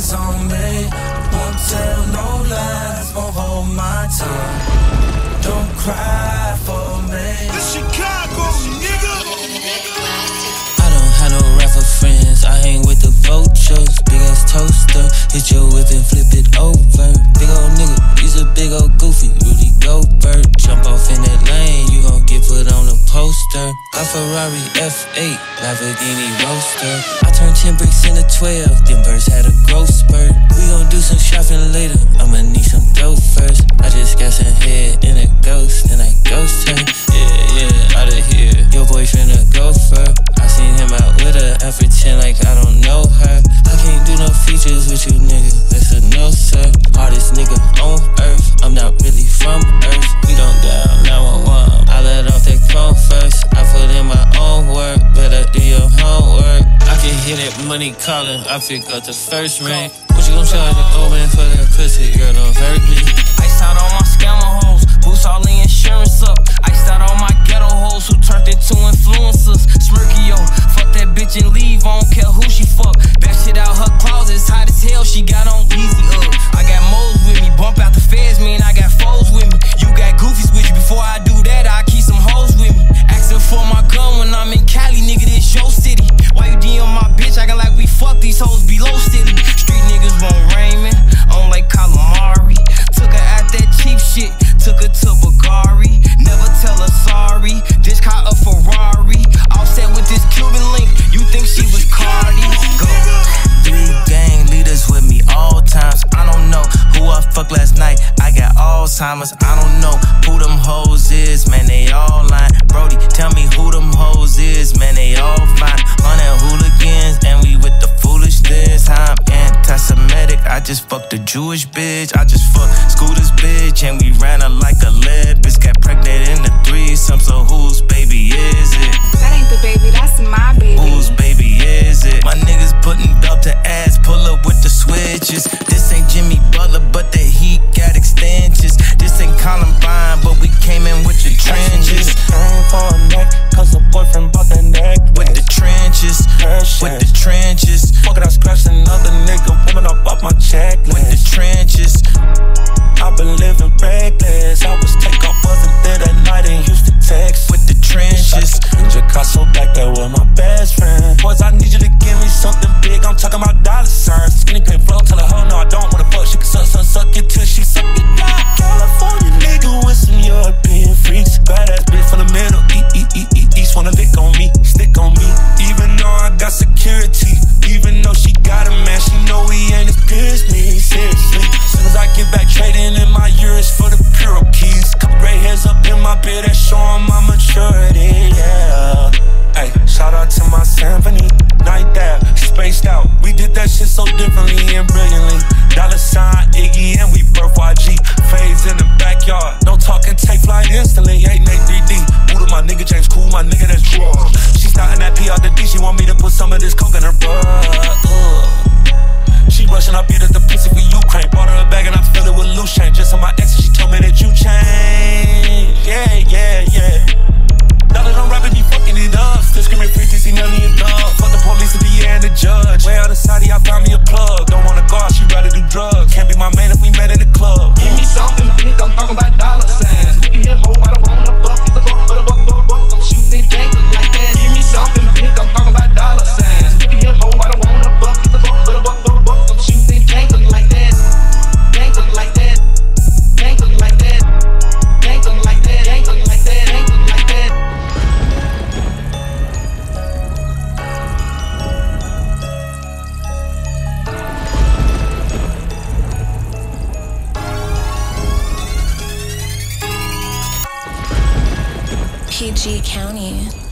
is on me. Won't tell no lies, won't hold my tongue. Don't cry for me. This Chicago, nigga. I don't have no rapper friends. I hang with the vultures. Big ass toaster, hit your whip and flip it over. Big old nigga, he's a big old goofy. Rudy Goldberg, jump off in that lane. You gon' get put on a poster. A Ferrari F8, Lamborghini Roadster. I turned 10 bricks into 12, them birds had a growth spurt. We gon' do some shopping later, I'ma need some dope first. I just got some head and a ghost, and I ghost her. Yeah, yeah, outta here. Your boyfriend a gopher. I seen him out with her, I pretend like I don't know her. I can't do no features with you niggas, that's a no sir. Hardest nigga on earth, I'm not really from earth. We don't dial 911, I let off that phone first. I put in my own work, better do your homework. I can hear that money calling, I pick up the first ring. What you gon' charge an old man for that pussy, girl, don't hurt me. Iced out all my scammer hoes, boost all the insurance up. Iced out all my ghetto hoes who turned into influencers. Smirky, yo, fuck that bitch and leave, I don't care who she fuck. That shit out her closet, it's hot as hell, she got on Yeezy up. I got moles with me, bump out the feds, man, I got foes with me. You got goofies with you, before I do that, I keep some hoes with me. For my gun when I'm in Cali, nigga, this your city. Why you DM my bitch, acting like we fuck these hoes below city. Street niggas want Raymond, on like calamari. Took her out that cheap shit, took her to Bulgari. Never tell her sorry, just caught a Ferrari. All set with this Cuban link, you think she was Cardi. Go. Three gang leaders with me all times. I don't know who I fucked last night, I got Alzheimer's. I don't know who them hoes is, man, they all lying. Brody, tell me who them hoes is, man, they all fine. On that hooligans, and we with the foolishness. I'm anti-Semitic, I just fucked a Jewish bitch. I just fucked Scooter's bitch, and we ran her like a lead. Bitch got pregnant in the threesome, so whose baby is it? That ain't the baby, that's my baby. Whose baby is it? My niggas putting belt to ass, pull up with the switches. This ain't Jimmy Butler, but the heat got extensions. This ain't Columbine, but we came in with the trenches. For a neck, cause the boyfriend bought the neck. With the trenches, with the trenches. Fuck it, I scratched another nigga, woman up off my checklist. With the trenches, I've been living reckless. I was take off, wasn't there that night in Houston, Texas. With the trenches, in Jacasso back there with my best friend. Boys, I need you to give me something big, I'm talking about dollar signs. Skinny pay flow, tell her, hoe, no, I don't wanna fuck. She can suck, suck, suck it till she suck it down. California nigga with some European freaks. Bad ass bitch from the middle. East wanna lick on me, stick on me. Even though I got security, even though she got a man, she know he ain't as good as me, seriously. Soon as I get back trading in my euros for the Puro keys. Couple gray hairs up in my beard, that's showing my maturity, yeah. Ay, shout out to my symphony, night that, spaced out. We did that shit so differently and brilliantly. Dollar sign, Iggy, and we birth YG. Fades in the backyard, no talking, take flight instantly. Ain't Nate 3D, who to my nigga James Cool, my nigga that's raw. She's not in that P out the D, she want me to put some of this coke in her butt. She rushing, I beat up the pussy for Ukraine. Bought her a bag and I filled it with loose change. Just on my ex and she told me that you changed. Yeah. Now that I'm rapping, you fucking it up. Still screaming free TC, Nelly and Dub. Fuck the police and the DA and the judge. Way out of Saudi, I found me a plug. Don't wanna go out, she rather do drugs. Can't be my man if we met in the club. Give me something big, I'm talking about dollar signs. We can hit home, I don't wanna fuck. It's a fuck, but a buck, I'm shooting things like that. Give me something big, I'm talking about dollar signs. We can hit home, I don't wanna fuck. It's a fuck, but a buck, I'm shooting things like that. Things like that. Things like that. Things like that. Things like that. Things like that. PG County.